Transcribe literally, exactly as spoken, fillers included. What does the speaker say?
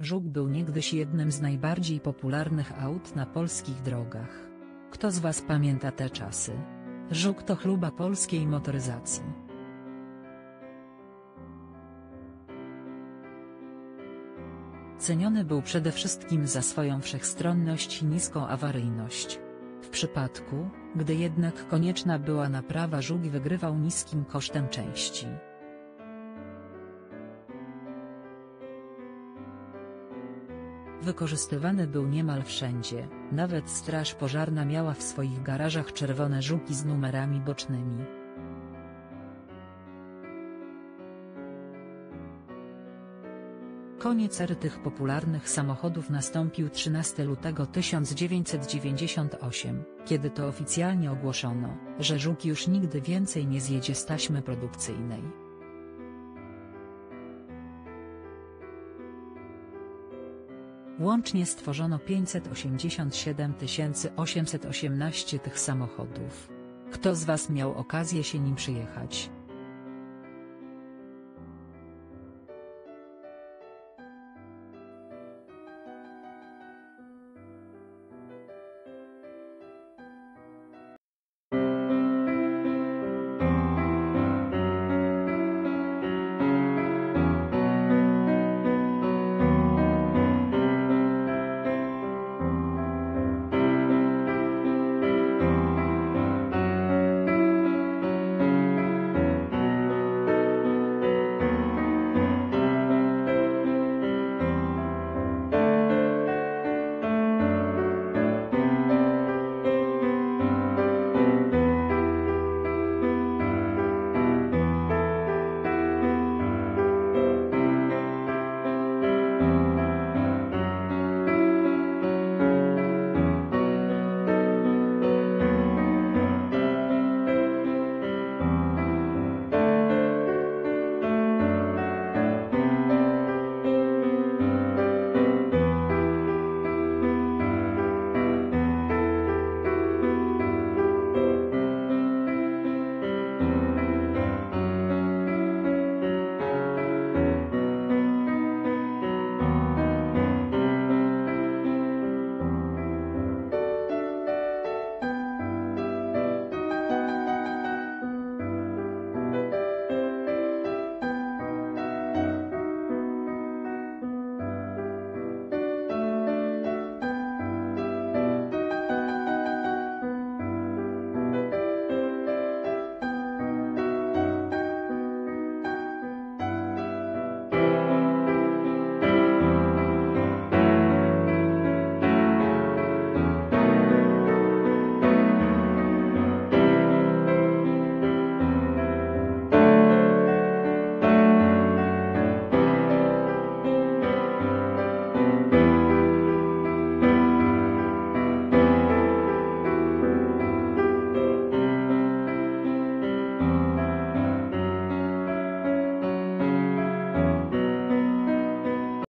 Żuk był niegdyś jednym z najbardziej popularnych aut na polskich drogach. Kto z was pamięta te czasy? Żuk to chluba polskiej motoryzacji. Ceniony był przede wszystkim za swoją wszechstronność i niską awaryjność. W przypadku, gdy jednak konieczna była naprawa, Żuk wygrywał niskim kosztem części. Wykorzystywany był niemal wszędzie, nawet straż pożarna miała w swoich garażach czerwone Żuki z numerami bocznymi. Koniec ery tych popularnych samochodów nastąpił trzynastego lutego tysiąc dziewięćset dziewięćdziesiątego ósmego, kiedy to oficjalnie ogłoszono, że Żuk już nigdy więcej nie zjedzie z taśmy produkcyjnej. Łącznie stworzono pięćset osiemdziesiąt siedem tysięcy osiemset osiemnaście tych samochodów. Kto z was miał okazję się nim przyjechać?